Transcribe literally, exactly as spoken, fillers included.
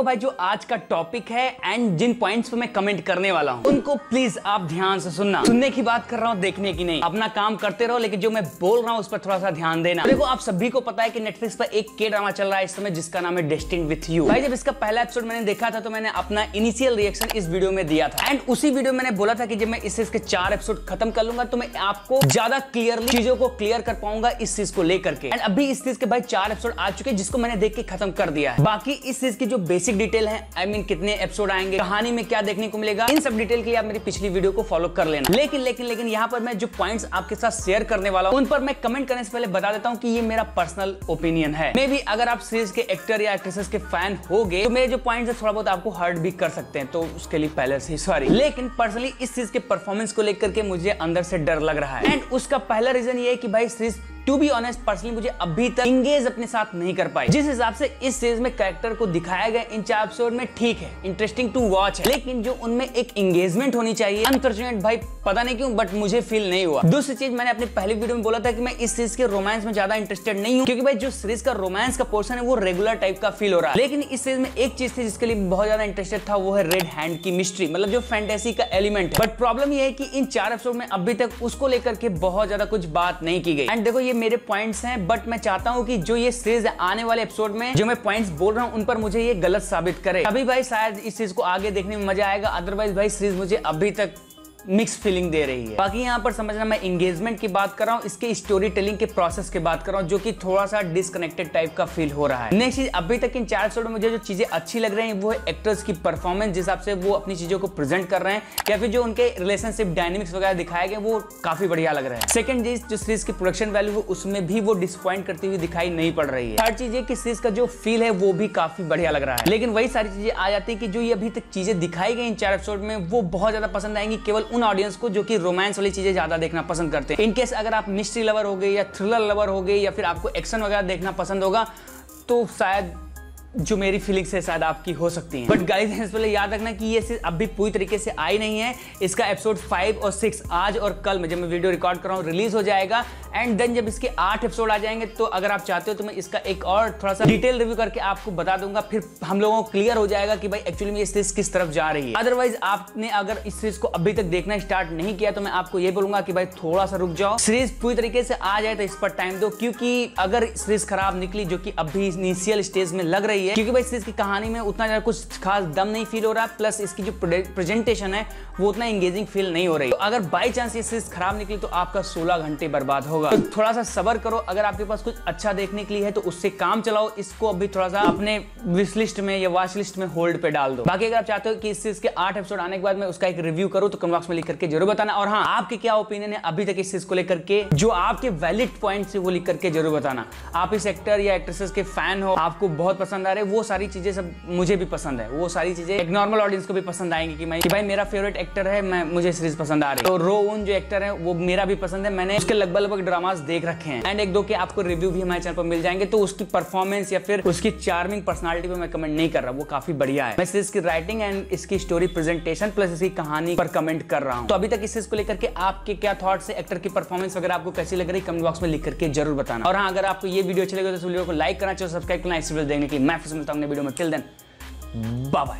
देखो भाई, जो आज का टॉपिक है एंड जिन पॉइंट्स पे मैं कमेंट करने वाला हूँ उनको प्लीज आप ध्यान से सुनना। सुनने की बात कर रहा हूँ, देखने की नहीं। अपना काम करते रहो, लेकिन जो मैं बोल रहा हूँ उस पर थोड़ा सा ध्यान देना। देखो, आप सभी को पता है कि नेटफ्लिक्स पर एक के ड्रामा चल रहा है इस समय, जिसका नाम है डेस्टिनी विथ यू। भाई, जब इसका पहला एपिसोड मैंने देखा था तो मैंने अपना इनिशियल रिएक्शन इस वीडियो में दिया था एंड उसी वीडियो मैंने बोला था कि जब मैं इससे इसके चार एपिसोड खत्म कर लूंगा तो मैं आपको ज्यादा क्लियरली चीजों को क्लियर कर पाऊंगा इस चीज को लेकर के। एंड अभी इस चीज के भाई चार एपिसोड आ चुके हैं जिसको मैंने देख के खत्म कर दिया है। बाकी इस चीज की जो बेसिक डिटेल है, आई मीन कितने एपिसोड आएंगे, कहानी में क्या देखने को मिलेगा, इन सब डिटेल के लिए आप मेरी पिछली वीडियो को फॉलो कर लेना। लेकिन लेकिन लेकिन यहाँ पर मैं जो पॉइंट्स आपके साथ शेयर करने वाला हूँ उन पर मैं कमेंट करने से पहले बता देता हूँ कि ये मेरा पर्सनल ओपिनियन है। मे बी अगर आप सीरीज के एक्टर या एक्ट्रेसेस के फैन हो गए तो मेरे जो पॉइंट है थोड़ा बहुत आपको हर्ट भी कर सकते हैं, तो उसके लिए पहले से सॉरी। लेकिन पर्सनली इस चीज के परफॉर्मेंस को लेकर के मुझे अंदर से डर लग रहा है एंड उसका पहला रीजन ये है कि भाई series to be honest personally मुझे अभी तक इंगेज अपने साथ नहीं कर पाई। जिस हिसाब से इस सीरीज में कैरेक्टर को दिखाया गया इन चार एपिसोड में ठीक है, इंटरेस्टिंग टू वॉच है, लेकिन जो उनमें एक एंगेजमेंट होनी चाहिए अनफॉर्चुनेट भाई पता नहीं क्यों बट मुझे फील नहीं हुआ। दूसरी चीज, मैंने अपने पहले वीडियो में बोला था कि मैं इस सीरीज के रोमांस में ज्यादा इंटरेस्टेड नहीं हूँ, क्योंकि भाई जो सीरीज का रोमांस का पोर्शन है वो रेगुलर टाइप का फील हो रहा है। लेकिन इस सीरीज में एक चीज थी जिसके लिए बहुत ज्यादा इंटरेस्टेड था, वो है रेड हैंड की मिस्ट्री, मतलब जो फैंटेसी का एलिमेंट है। बट प्रॉब्लम यह है कि इन चार एपिसोड में अभी तक उसको लेकर के बहुत ज्यादा कुछ बात नहीं की गई। एंड देखो, ये मेरे पॉइंट्स हैं बट मैं चाहता हूँ कि जो ये सीरीज आने वाले एपिसोड में जो मैं पॉइंट्स बोल रहा हूँ उन पर मुझे ये गलत साबित करे, अभी भाई शायद इस सीरीज को आगे देखने में मजा आएगा। अदरवाइज भाई सीरीज मुझे अभी तक मिक्स फीलिंग दे रही है। बाकी यहाँ पर समझना, मैं एंगेजमेंट की बात कर रहा हूँ, इसके स्टोरी टेलिंग के प्रोसेस की बात कर रहा हूँ, जो कि थोड़ा सा डिस्कनेक्टेड टाइप का फील हो रहा है। नेक्स्ट चीज, अभी तक इन चार एपिसोड में मुझे जो चीजें अच्छी लग रही हैं वो है एक्टर्स की परफॉर्मेंस, जिस हिसाब से वो अपनी चीजों को प्रेजेंट कर रहे हैं या फिर जो उनके रिलेशनशिप डायनेमिक्स वगैरह दिखाए गए वो काफी बढ़िया लग रहे हैं। सेकंड चीज, जो सीरीज की प्रोडक्शन वैल्यू है उसमें भी वो डिसअपॉइंट करती हुई दिखाई नहीं पड़ रही है। थर्ड चीज ये कि सीरीज का जो फील है वो भी काफी बढ़िया लग रहा है। लेकिन वही सारी चीजें आ जाती है कि जो ये अभी तक चीजें दिखाई गई इन चार एपिसोड में वो बहुत ज्यादा पसंद आएंगी केवल उन ऑडियंस को जो कि रोमांस वाली चीजें ज्यादा देखना पसंद करते हैं। इनकेस अगर आप मिस्ट्री लवर हो गए या थ्रिलर लवर हो गए या फिर आपको एक्शन वगैरह देखना पसंद होगा तो शायद जो मेरी फीलिंग्स है शायद आपकी हो सकती है। बट गाइस, इससे पहले याद रखना कि ये सीरीज अभी पूरी तरीके से आई नहीं है। इसका एपिसोड फाइव और सिक्स आज और कल में जब मैं वीडियो रिकॉर्ड कर रहा हूँ रिलीज हो जाएगा एंड देन जब इसके आठ एपिसोड आ जाएंगे तो अगर आप चाहते हो तो मैं इसका एक और थोड़ा सा डिटेल रिव्यू करके आपको बता दूंगा। फिर हम लोगों को क्लियर हो जाएगा कि भाई एक्चुअली में ये सीरीज किस तरफ जा रही है। अदरवाइज आपने अगर इस सीरीज को अभी तक देखना स्टार्ट नहीं किया तो मैं आपको ये बोलूंगा कि भाई थोड़ा सा रुक जाओ, सीरीज पूरी तरीके से आ जाए तो इस पर टाइम दो, क्योंकि अगर सीरीज खराब निकली जो कि अभी इनिशियल स्टेज में लग रही है है, क्योंकि भाई सीरीज की कहानी में उतना ज्यादा कुछ खास दम नहीं फील हो रहा, प्लस इसकी जो प्रेजेंटेशन है वो उतना एंगेजिंग फील नहीं हो रही। तो अगर बाई चांस ये सीरीज खराब निकली तो आपका सोलह घंटे बर्बाद होगा। तो थोड़ा सा सब्र करो, अगर आपके पास कुछ अच्छा देखने के लिए है तो उससे काम चलाओ, इसको अभी थोड़ा सा अपने विश लिस्ट में या वॉच लिस्ट में होल्ड पे डाल दो। बाकी अगर आप चाहते हो कि इस सीरीज के आठ एपिसोड आने के बाद मैं उसका एक रिव्यू करूं तो कमेंट बॉक्स में लिख करके जरूर बताना। और हाँ, आपके क्या ओपिनियन है अभी तक इस सीरीज को लेकर के, जो आपके वैलिड पॉइंट्स है वो लिख करके जरूर बताना। आप इस एक्टर या एक्ट्रेसेस के फैन हो, आपको बहुत पसंद, वो सारी चीजें सब मुझे भी पसंद है, वो सारी चीजें एक नॉर्मल ऑडियंस को भी पसंद आएंगी कि मैं कि भाई मेरा फेवरेट एक्टर है, मैं मुझे सीरीज पसंद आ रही है। तो रोउन जो एक्टर है वो मेरा भी पसंद है, मैंने उसके लगभग लगभग ड्रामास देख रखे हैं एंड एक दो के आपको रिव्यू भी हमारे चैनल पर मिल जाएंगे। तो उसकी परफॉर्मेंस या फिर उसकी चार्मिंग पर्सनालिटी पर मैं कमेंट नहीं कर रहा, वो काफी बढ़िया है। मैं सीरीज की राइटिंग एंड इसकी स्टोरी प्रेजेंटेशन प्लस इसकी कहानी पर कमेंट कर रहा हूँ। तो अभी तक इस सीरीज को लेकर के आपके क्या थॉट्स है, एक्टर की परफॉर्मेंस वगैरह आपको कैसी लग रही है, कमेंट बॉक्स में लिख करके जरूर बताना। और हाँ, अगर आपको ये वीडियो अच्छी लगे तो इस वीडियो को लाइक करना चाहिए, सब्सक्राइब करना इस वीडियो देखने के लिए। मैं फिर मिलता हूँ अपने वीडियो में, टिल देन बाय बाय।